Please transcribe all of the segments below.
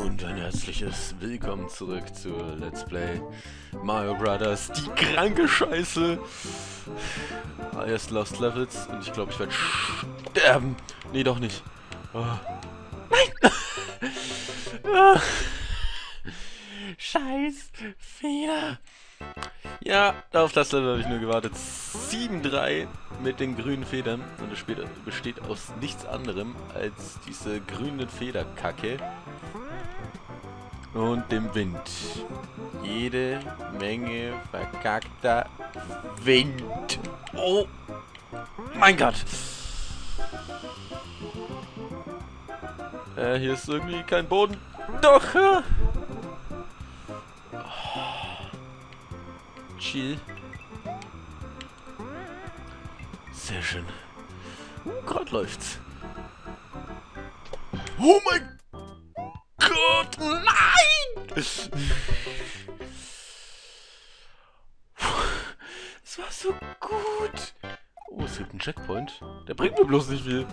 Und ein herzliches Willkommen zurück zu Let's Play Mario Brothers. Die kranke Scheiße! Erst Lost Levels und ich glaube, ich werde sterben. Nee, doch nicht. Oh. Nein! Oh. Scheiß Fehler! Ja, auf das Level habe ich nur gewartet. 7-3 mit den grünen Federn. Und das Spiel besteht aus nichts anderem als diese grünen Federkacke. Und dem Wind. Jede Menge verkackter Wind. Oh mein Gott. Hier ist irgendwie kein Boden. Doch. Chill. Sehr schön. Gerade läuft's. Oh mein Gott, nein! Es war so gut. Oh, es gibt einen Checkpoint. Der bringt mir bloß nicht viel.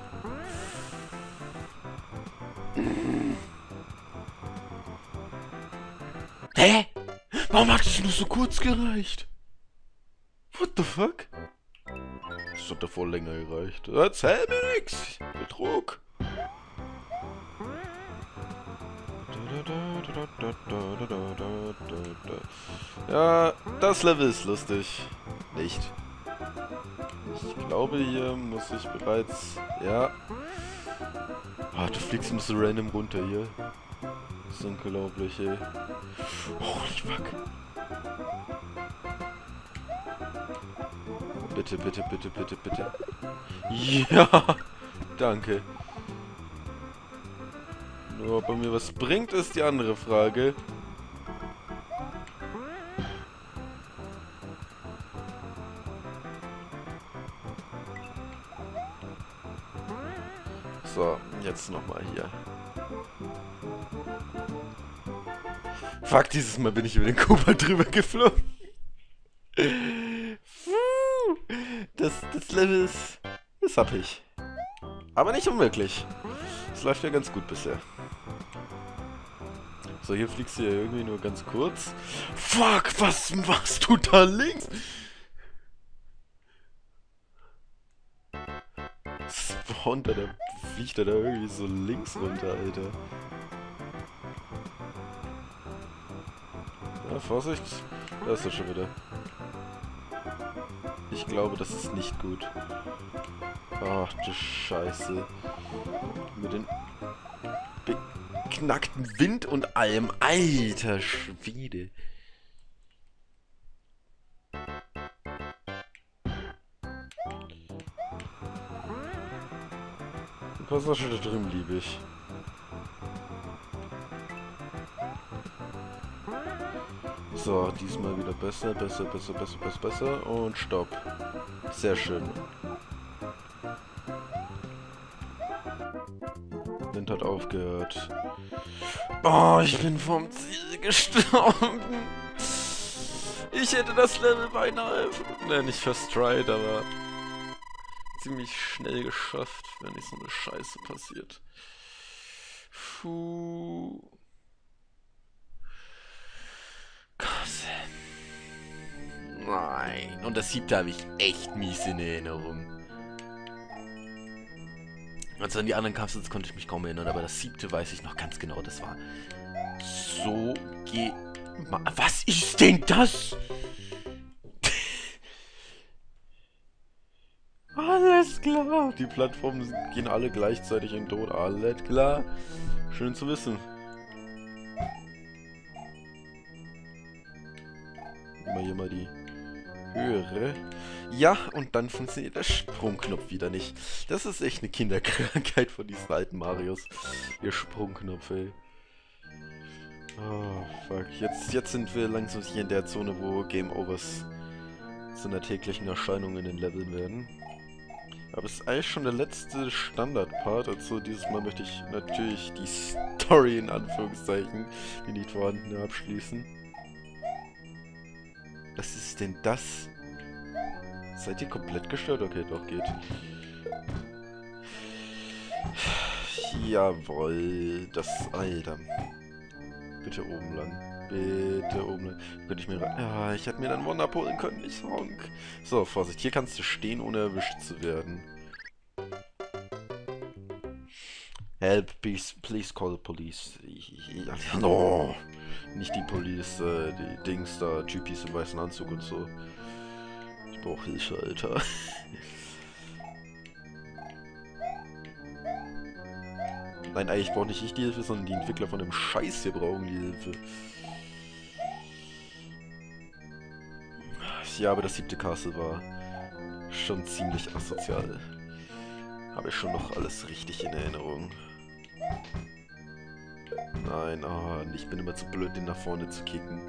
Hä? Warum hat es nur so kurz gereicht? What the fuck? Das hat davor länger gereicht. Erzähl mir nix! Betrug! Ja, das Level ist lustig. Nicht. Ich glaube, hier muss ich bereits... Ja. Ah, du fliegst ein bisschen random runter hier. Das ist unglaublich, ey. Holy fuck. Bitte, bitte, bitte, bitte, bitte. Ja, danke. Nur ob er mir was bringt, ist die andere Frage. So, jetzt nochmal hier. Fuck, dieses Mal bin ich über den Kobalt drüber geflogen. Das Level ist happig. Aber nicht unmöglich. Es läuft ja ganz gut bisher. So, hier fliegst du ja irgendwie nur ganz kurz. Fuck, was machst du da links? Spawnt er da, fliegt er da irgendwie so links runter, Alter. Ja, Vorsicht, da ist er schon wieder. Ich glaube, das ist nicht gut. Ach du Scheiße. Mit dem beknackten Wind und allem. Alter Schwede. Was war schon da drüben, liebe ich? So, diesmal wieder besser, besser, besser, besser, besser, besser und stopp. Sehr schön. Wind hat aufgehört. Oh, ich bin vom Ziel gestorben. Ich hätte das Level beinahe... Ne, nicht first tried, aber... ziemlich schnell geschafft, wenn nicht so eine Scheiße passiert. Puh... Nein. Und das siebte habe ich echt mies in Erinnerung. Als dann die anderen Kapseln konnte ich mich kaum erinnern, aber das siebte weiß ich noch ganz genau, das war so Was ist denn das? Alles klar. Die Plattformen gehen alle gleichzeitig in den Tod. Alles klar. Schön zu wissen. Hier mal die höhere. Ja, und dann funktioniert der Sprungknopf wieder nicht. Das ist echt eine Kinderkrankheit von diesen alten Marios. Ihr Sprungknopf, ey. Oh, fuck. Jetzt sind wir langsam hier in der Zone, wo Game Overs zu einer täglichen Erscheinung in den Leveln werden. Aber es ist eigentlich schon der letzte Standardpart. Also dieses Mal möchte ich natürlich die Story, in Anführungszeichen, die nicht vorhandene, abschließen. Was ist denn das? Seid ihr komplett gestört? Okay, doch, geht. Jawohl, das... Alter. Bitte oben lang. Bitte oben lang. Könnte ich mir... Ah, ich hätte mir dann Wonder holen können, ich honk. So, Vorsicht. Hier kannst du stehen, ohne erwischt zu werden. Help, please, please call the police. No. Nicht die Police, die Dings da, Typis im weißen Anzug und so. Ich brauche Hilfe, Alter. Nein, eigentlich brauche nicht ich die Hilfe, sondern die Entwickler von dem Scheiß hier brauchen die Hilfe. Ja, aber das 7. Castle war schon ziemlich asozial. Habe ich schon noch alles richtig in Erinnerung. Nein, ah, ich bin immer zu blöd, den nach vorne zu kicken.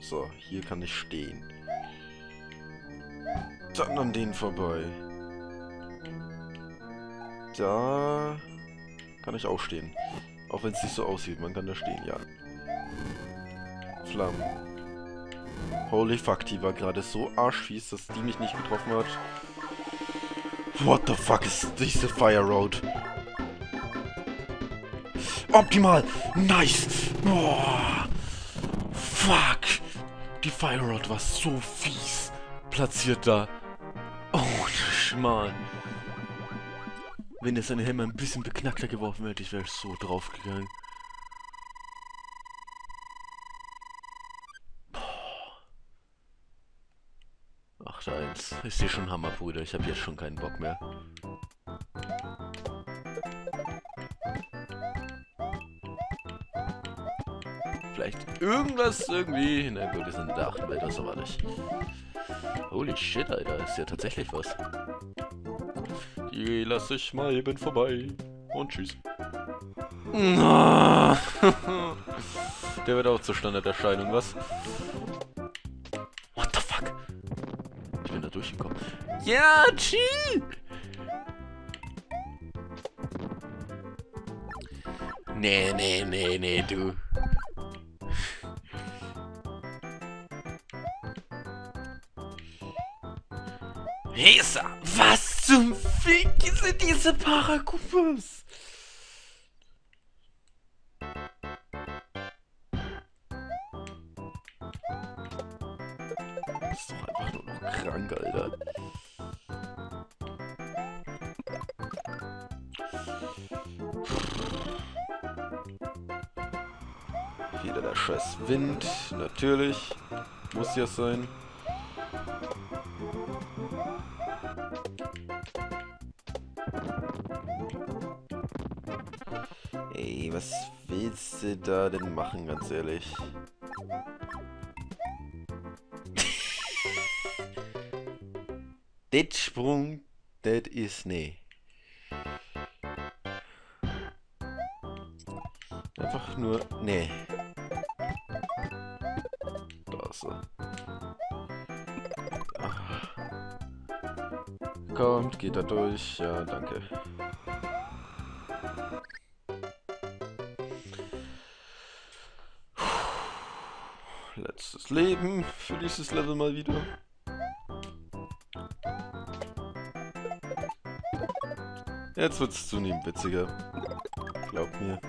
So, hier kann ich stehen. Dann an denen vorbei. Da kann ich auch stehen. Auch wenn es nicht so aussieht, man kann da stehen, ja. Flammen. Holy fuck, die war gerade so arschfies, dass die mich nicht getroffen hat. What the fuck ist diese Fire Road? Optimal! Nice! Boah! Fuck! Die Fire Road war so fies platziert da. Oh, Mann. Wenn jetzt seine Helme ein bisschen beknackter geworfen hätte, ich wäre so draufgegangen. Ach, da eins. Ich sehe schon Hammer, Bruder. Ich habe jetzt schon keinen Bock mehr. Vielleicht irgendwas irgendwie... Na gut, wir sind in der 8. Welt, das aber nicht. Holy shit, Alter. Ist ja tatsächlich was. Die lass ich mal eben vorbei. Und tschüss. Der wird auch zur Standarderscheinung, was? What the fuck? Ich bin da durchgekommen. Ja, chill! Nee, nee, nee, nee, du. Hesa! Was zum Fick sind diese Parakupas? Das ist doch einfach nur noch krank, Alter. Wieder der scheiß Wind, natürlich. Muss ja sein. Ey, was willst du da denn machen, ganz ehrlich? Det Sprung, det ist nee. Einfach nur nee. Da so. Kommt, geht da durch. Ja, danke. Letztes Leben für dieses Level mal wieder. Jetzt wird's zunehmend witziger. Glaub mir.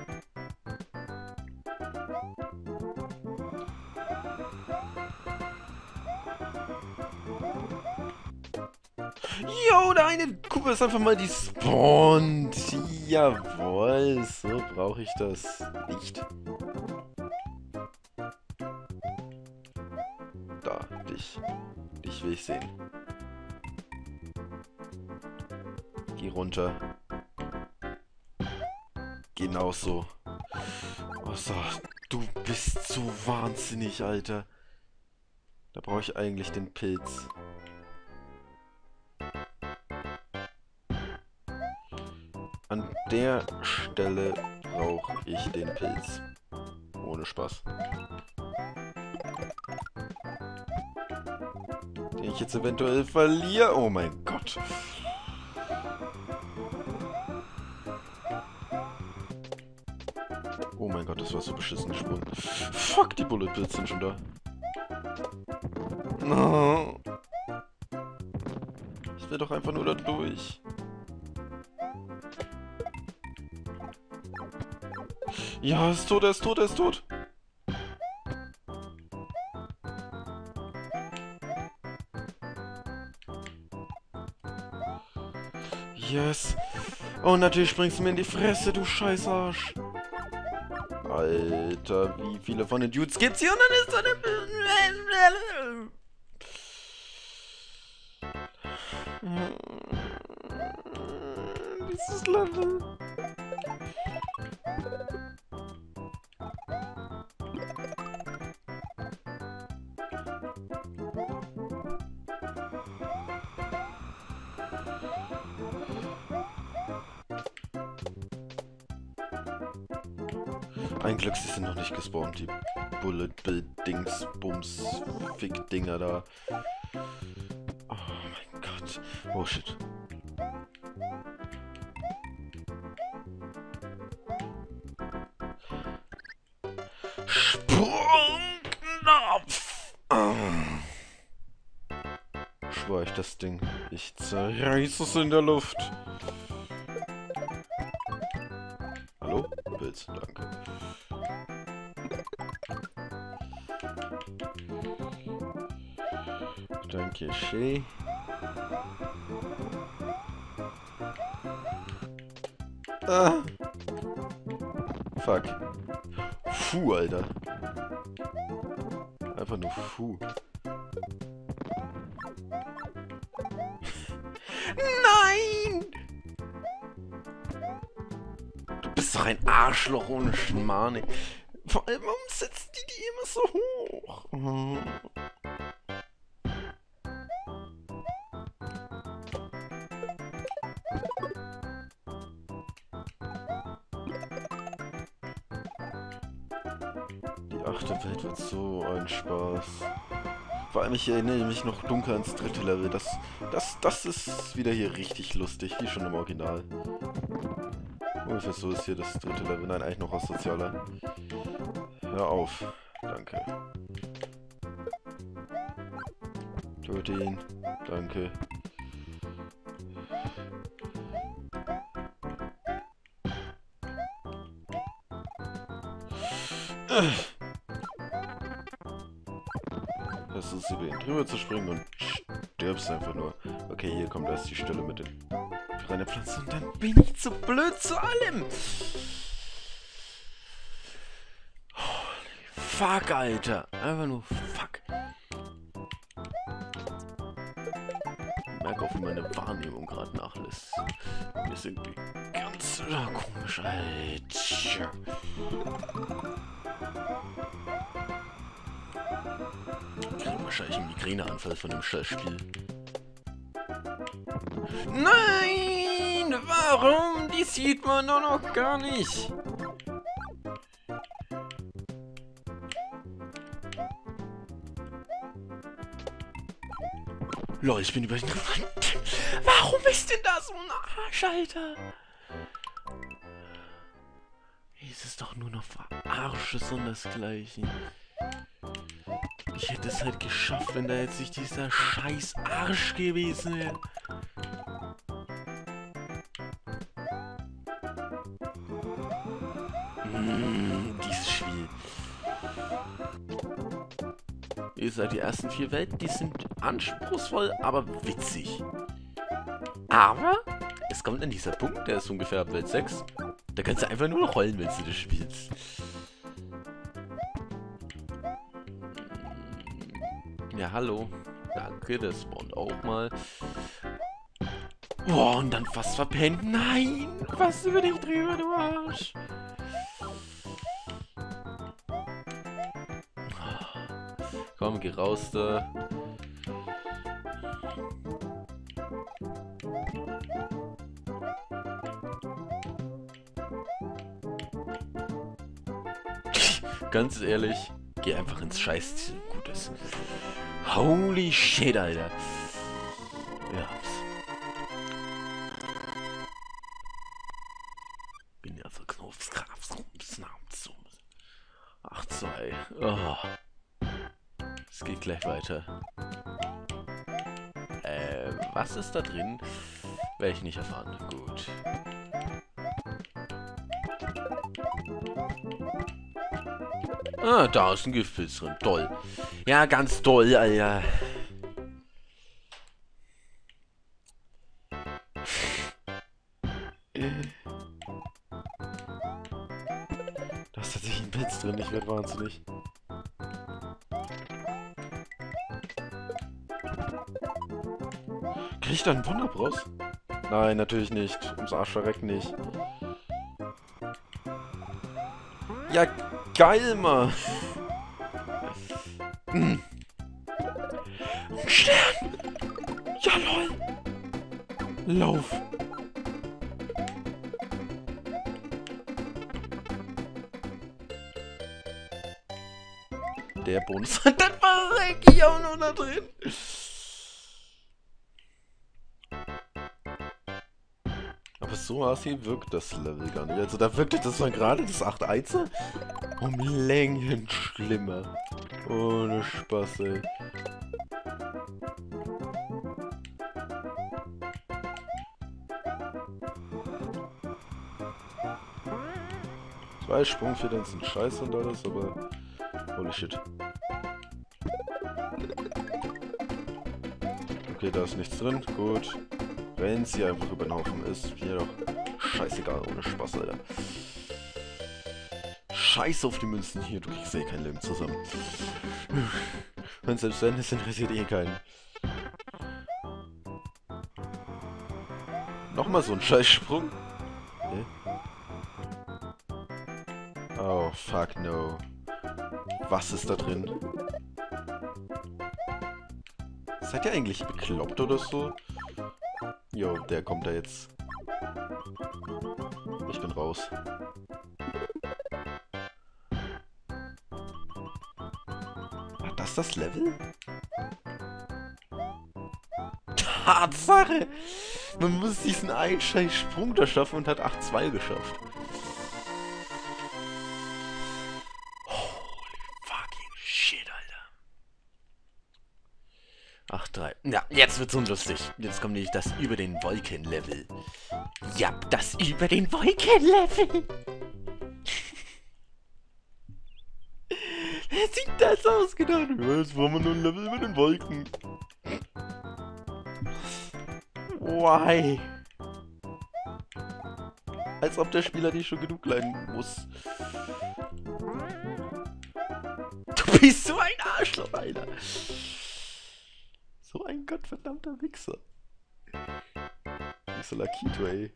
Jo, da eine Kuppe ist einfach mal die Spawn. Jawohl, so brauche ich das nicht. Da, dich. Dich will ich sehen. Geh runter. Genau so. Oh, so. Du bist so wahnsinnig, Alter. Da brauche ich eigentlich den Pilz. An der Stelle brauche ich den Pilz. Ohne Spaß. Den ich jetzt eventuell verliere. Oh mein Gott. Oh mein Gott, das war so beschissen gesprungen. Fuck, die Bullet Bills sind schon da. No. Ich will doch einfach nur da durch. Ja, er ist tot, er ist tot, er ist tot. Yes. Und natürlich springst du mir in die Fresse, du Scheißarsch. Alter, wie viele von den Dudes gibt's hier? Und dann ist so eine... Dieses Level. Ein Glück, sie sind noch nicht gespawnt, die Bullet Bill Dings Bums Fick Dinger da. Oh mein Gott. Oh shit. Sprungknopf! Schwör ich das Ding. Ich zerreiß es in der Luft. Hallo? Pilz, danke. Danke schön. Ah. Fuck. Puh, Alter. Einfach nur Puh. Nein! Du bist doch ein Arschloch ohne Schmarrn. Vor allem, warum setzen die immer so hoch? Oh. Welt wird so ein Spaß. Vor allem, ich erinnere mich noch dunkel ans dritte Level. Das ist wieder hier richtig lustig, wie schon im Original. Ungefähr so ist hier das dritte Level. Nein, eigentlich noch asozialer. Hör auf. Danke. Töte ihn. Danke. Das ist über ihn drüber zu springen und stirbst einfach nur. Okay, hier kommt erst die Stelle mit den Piranha-Pflanzen und dann bin ich zu blöd zu allem. Holy fuck, Alter. Einfach nur fuck. Ich merke auch, wie meine Wahrnehmung gerade nachlässt. Mir ist irgendwie ganz komisch, Alter. Wahrscheinlich einen Migräneanfall von dem Scheißspiel. Nein! Warum? Die sieht man doch noch gar nicht! Lol, ich bin über den Rand. Warum ist denn da so ein Arsch, Alter? Es ist doch nur noch Verarsches und desgleichen. Ich hätte es halt geschafft, wenn da jetzt nicht dieser scheiß Arsch gewesen wäre. Dieses Spiel. Ihr seid die ersten 4 Welten, die sind anspruchsvoll, aber witzig. Aber es kommt an dieser Punkt, der ist ungefähr ab Welt 6. Da kannst du einfach nur noch rollen, wenn du das spielst. Ja, hallo. Danke, das spawnt auch mal. Boah, und dann fast verpennt. Nein! Was über dich drüber, du Arsch! Komm, geh raus da. Ganz ehrlich, geh einfach ins Scheißziel. Gutes. Holy shit, Alter. Ja. Bin ja so Knopfskraft. 8-2. Oh. Es geht gleich weiter. Was ist da drin? Werde ich nicht erfahren. Gut. Ah, da ist ein Giftpilz drin. Toll. Ja, ganz toll, Alter. Da ist tatsächlich ein Pilz drin. Ich werde wahnsinnig. Krieg ich da einen Wunderbruss? Nein, natürlich nicht. Ums Arsch verreckt nicht. Ja, geil, Mann. Ein Stern. Ja, lol. Lauf. Der Bonus. Das war eigentlich auch noch da drin. So assi wirkt das Level gar nicht. Also da wirkt das mal gerade das 8-1er um Längen schlimmer. Ohne Spaß, ey. Zwei Sprungfedern sind scheiße und alles, aber holy shit. Okay, da ist nichts drin. Gut. Wenn sie einfach überlaufen ist, mir doch scheißegal, ohne Spaß, Alter. Scheiß auf die Münzen hier, du kriegst eh kein Leben zusammen. Und selbst wenn, es interessiert eh keinen. Nochmal so ein Scheißsprung. Nee. Oh, fuck no. Was ist da drin? Seid ihr eigentlich bekloppt oder so? Jo, der kommt da jetzt. Ich bin raus. War das das Level? Tatsache! Man muss diesen einen scheiß Sprung da schaffen und hat 8-2 geschafft. Holy fucking shit, Alter. 8-3. Ja, jetzt wird's unlustig. Jetzt kommt nämlich das über den Wolken-Level. Ja, das über den Wolken-Level. Wer sieht das ausgedacht? Jetzt wollen wir nur ein Level über den Wolken. Why? Als ob der Spieler nicht schon genug leiden muss. Du bist so ein Arschloch, Alter. So ein gottverdammter Wichser. Dieser Lakito, ey.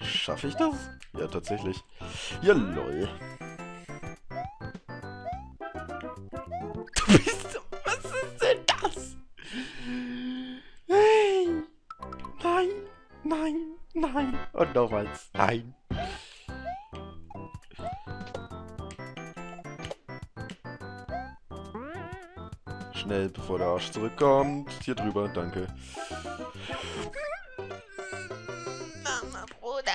Schaffe ich das? Ja, tatsächlich. Ja, lol. Du bist so... Was ist denn das? Hey. Nein. Nein. Nein. Und nochmals. Nein. Schnell, bevor der Arsch zurückkommt. Hier drüber, danke. Mama, Bruder!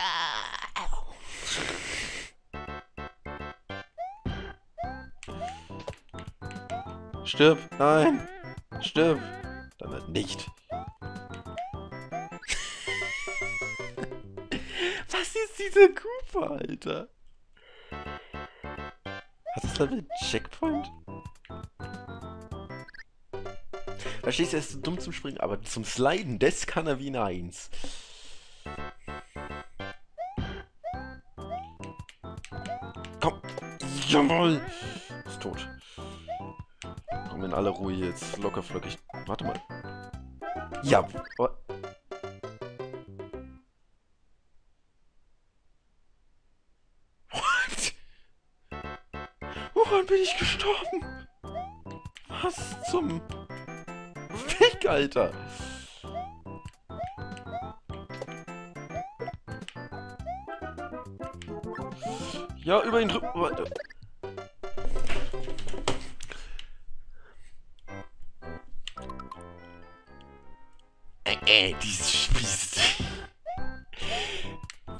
Stirb! Nein! Stirb! Dann halt nicht! Was ist dieser Koopa, Alter? Hat das Level einen Checkpoint? Verstehst du, er ist so dumm zum Springen, aber zum Sliden, das kann er wie eine 1. Komm! Jawohl! Ist tot. Komm in aller Ruhe jetzt, locker flockig. Warte mal. Ja! Oh. What? Woran bin ich gestorben? Was zum... Weg, Alter! Ja, über ihn drüber. Dieses Spieß.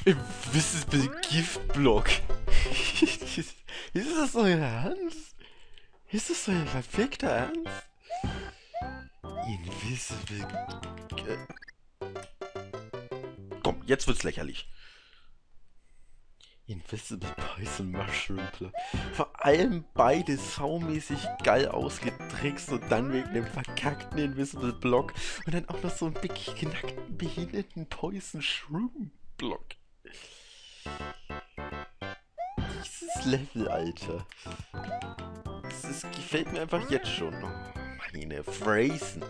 Invisible Giftblock. Ist das euer Ernst? Ist das euer perfekter Ernst? Invisible... Komm, jetzt wird's lächerlich. Invisible Poison Mushroom Block. Vor allem beide saumäßig geil ausgetrickst und dann wegen dem verkackten Invisible Block und dann auch noch so einen beknackten, behinderten Poison Mushroom Block. Dieses Level, Alter. Das gefällt mir einfach jetzt schon. Oh, meine Phrasen.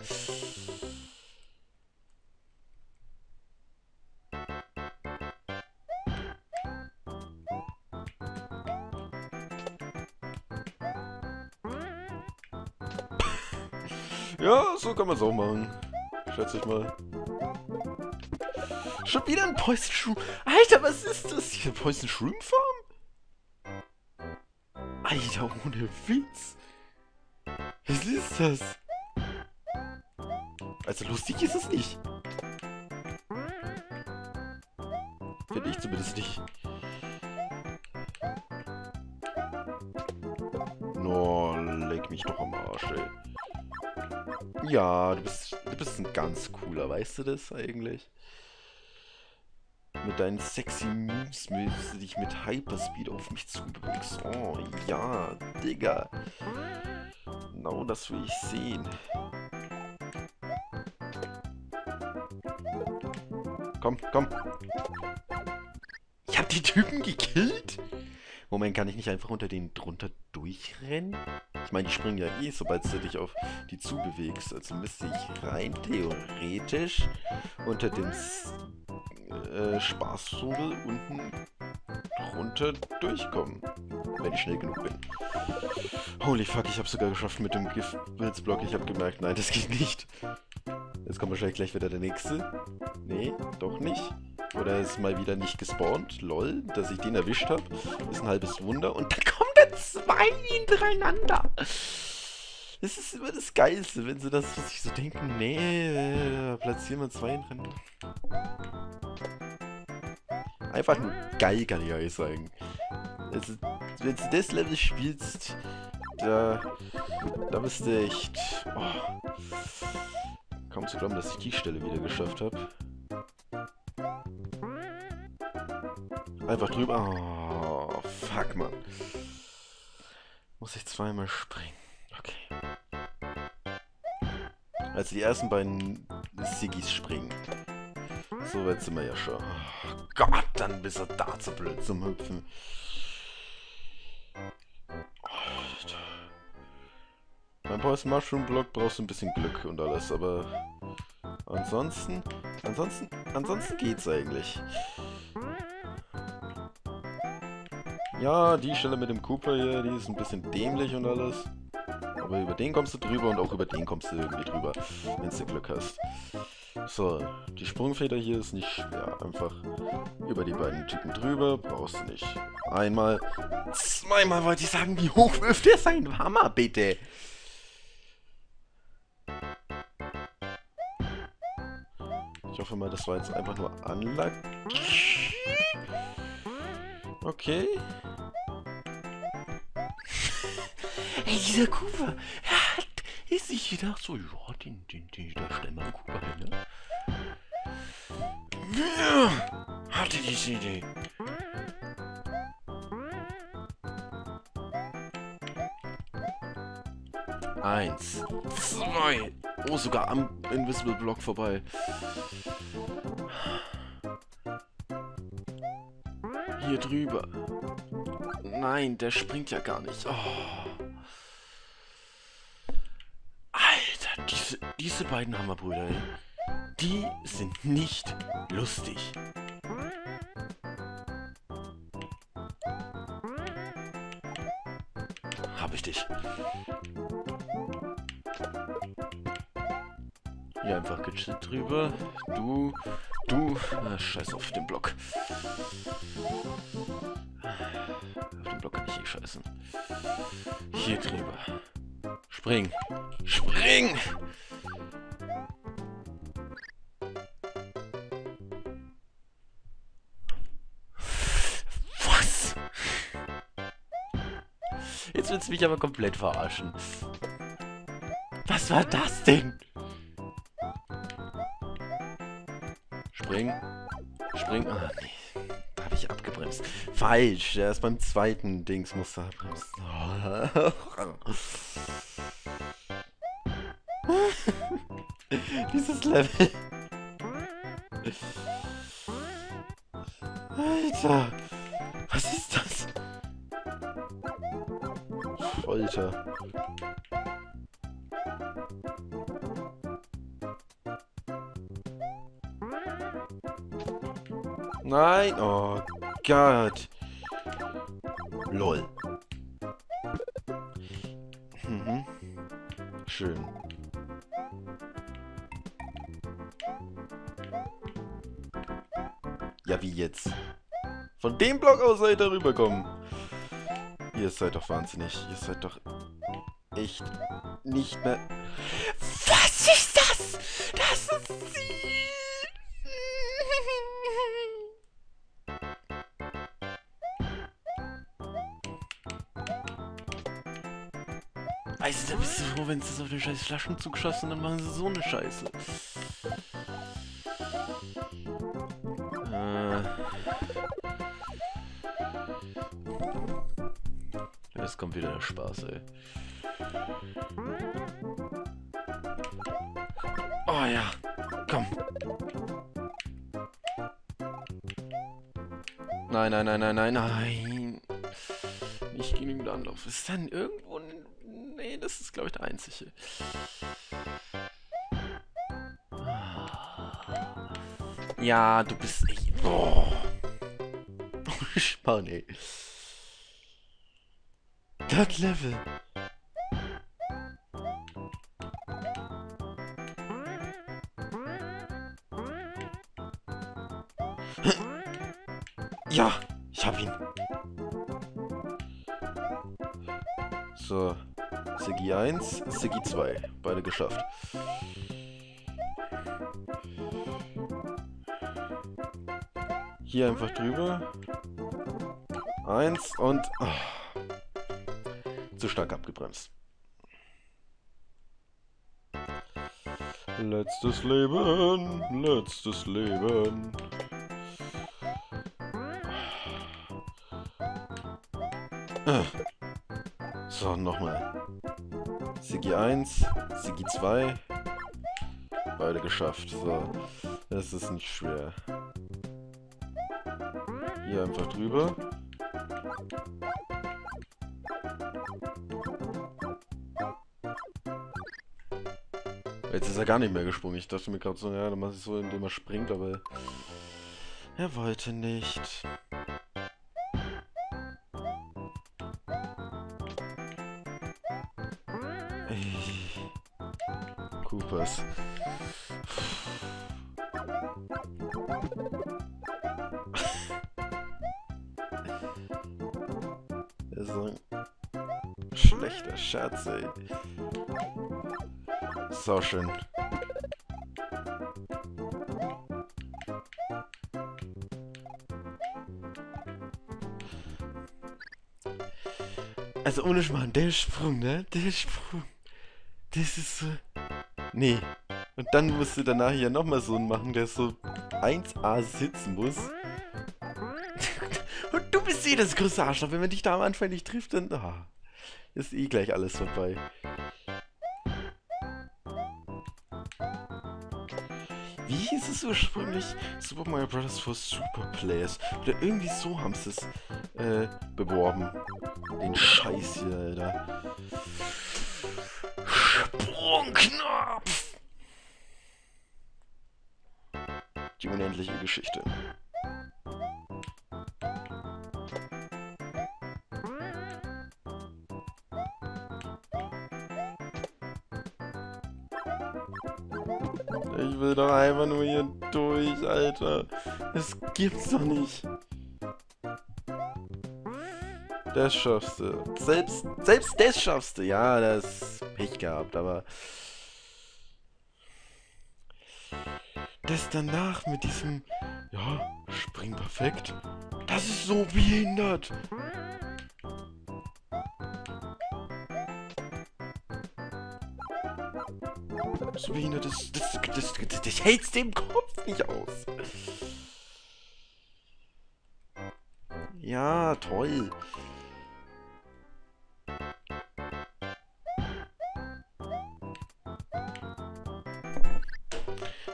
Ja, so kann man es auch machen. Schätze ich mal. Schon wieder ein Poison Shroom. Alter, was ist das hier? Poison Shroom Farm? Alter, ohne Witz. Was ist das? Also lustig ist es nicht. Finde ich zumindest nicht. No, leck mich doch am Arsch, ey. Ja, du bist ein ganz cooler, weißt du das eigentlich? Mit deinen sexy Moves willst du dich mit Hyperspeed auf mich zubewegst. Oh ja, Digga. Genau das will ich sehen. Komm, komm. Ich hab die Typen gekillt? Moment, kann ich nicht einfach unter denen drunter durchrennen? Ich meine, die springen ja eh, sobald du dich auf die zubewegst. Also müsste ich rein theoretisch unter dem Spaßvogel unten drunter durchkommen, wenn ich schnell genug bin. Holy fuck, ich habe sogar geschafft mit dem Giftblock. Ich habe gemerkt, nein, das geht nicht. Jetzt kommt wahrscheinlich gleich wieder der nächste. Nee, doch nicht. Oder ist mal wieder nicht gespawnt. Lol, dass ich den erwischt habe. Ist ein halbes Wunder. Und da kommen dann zwei hintereinander. Das ist immer das Geilste, wenn sie das sich so denken. Nee, platzieren wir zwei hintereinander. Einfach nur geil, kann ich euch sagen. Also, wenn du das Level spielst, da bist du echt... Oh. Kaum zu glauben, dass ich die Stelle wieder geschafft habe. Einfach drüber... Oh, fuck, Mann. Muss ich zweimal springen. Okay. Also die ersten beiden Siggis springen. So weit sind wir ja schon. Oh Gott, dann bist du da zu blöd zum Hüpfen. Alter. Beim Poison Mushroom Block brauchst du ein bisschen Glück und alles, aber ansonsten geht's eigentlich. Ja, die Stelle mit dem Cooper hier, die ist ein bisschen dämlich und alles. Aber über den kommst du drüber und auch über den kommst du irgendwie drüber, wenn du Glück hast. So, die Sprungfeder hier ist nicht schwer. Einfach über die beiden Typen drüber, brauchst du nicht. Einmal, zweimal wollte ich sagen, wie hoch wirft der seinen Hammer, bitte? Ich hoffe mal, das war jetzt einfach nur Anlag. Okay. Hey, dieser Kuba, er hat sich gedacht, so, ja, da stellen wir einen Kuba hin, ne? Ja, hatte diese Idee. Eins, zwei. Oh, sogar am Invisible Block vorbei. Hier drüber. Nein, der springt ja gar nicht. Oh. Diese beiden Hammerbrüder, die sind nicht lustig. Hab ich dich. Hier einfach gechillt drüber. Scheiß auf den Block. Auf den Block kann ich eh scheißen. Hier drüber. Spring! Spring! Was? Jetzt willst du mich aber komplett verarschen. Was war das denn? Spring! Spring! Ah, nee. Da hab ich abgebremst. Falsch, der ist beim zweiten Dings, musste abbremsen. Dieses Level. Alter, was ist das? Alter. Nein, oh Gott. Lol. Mhm. Schön. Ja, wie jetzt? Von dem Block aus seid ihr rüberkommen. Ihr seid doch wahnsinnig. Ihr seid doch echt nicht mehr... Was ist das? Das ist sie! Weißt du, da bist du froh, wenn sie es auf den scheiß Flaschenzug schaffen, dann machen sie so eine Scheiße. Jetzt kommt wieder der Spaß, ey. Oh ja, komm. Nein, nein, nein, nein, nein, nein. Nicht genügend Anlauf. Ist denn irgendwo... Nee, das ist, glaube ich, der einzige. Ja, du bist echt... Oh, Spann, ey. Das Level. Ja, ich hab ihn. So. Sigi 1, Sigi 2. Beide geschafft. Hier einfach drüber. 1 und... Oh. Zu stark abgebremst. Letztes Leben, letztes Leben. So, nochmal. Sigi 1, Sigi 2. Beide geschafft. So, das ist nicht schwer. Hier einfach drüber. Jetzt ist er gar nicht mehr gesprungen. Ich dachte mir gerade so, ja, dann machst du es so, indem er springt, aber er wollte nicht. Coopers. Das ist ein schlechter Scherz, ey. So schön. Also ohne Schmarrn, der Sprung, ne? Der Sprung. Das ist so... Nee. Und dann musst du danach hier nochmal so einen machen, der so 1A sitzen muss. Und du bist eh das größte Arschloch. Wenn man dich da am Anfang nicht trifft, dann... Oh, ist eh gleich alles vorbei. Wie hieß es ursprünglich? Super Mario Bros. 4 Super Players. Oder irgendwie so haben sie es beworben. Den Scheiß hier, Alter. Sprungknopf! Die unendliche Geschichte. Ich will doch einfach nur hier durch, Alter. Das gibt's doch nicht. Das schaffst du. Selbst das schaffst du. Ja, das Pech gehabt, aber... Das danach mit diesem... Ja, spring perfekt. Das ist so behindert. So behindert, das hält's dem Kopf nicht aus. Ja, toll.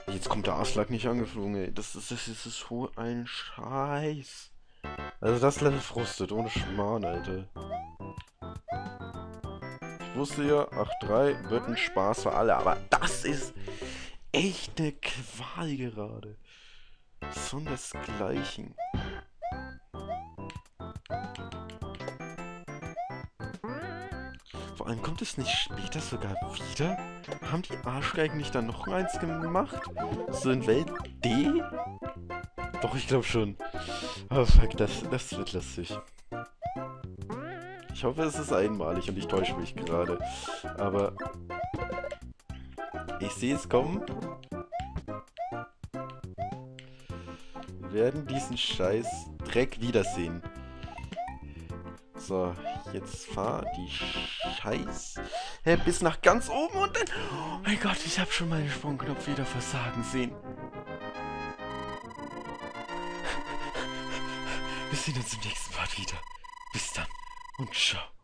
Jetzt kommt der Arschlag nicht angeflogen, ey. Das ist so ein Scheiß. Also das Level frustet, ohne Schmarrn, Alter. Ich wusste ja, 8-3 wird ein Spaß für alle, aber das ist echt eine Qual gerade. Sondersgleichen. Vor allem kommt es nicht später sogar wieder? Haben die Arschgeigen nicht dann noch eins gemacht? So in Welt D? Doch, ich glaube schon. Oh fuck, das wird lustig. Ich hoffe, es ist einmalig und ich täusche mich gerade. Aber ich sehe es kommen. Wir werden diesen scheiß Dreck wiedersehen. So, jetzt fahr die Scheiß. Hä, bis nach ganz oben und dann... Oh mein Gott, ich habe schon meinen Sprungknopf wieder versagen sehen. Wir sehen uns im nächsten Part wieder. Bis dann und ciao.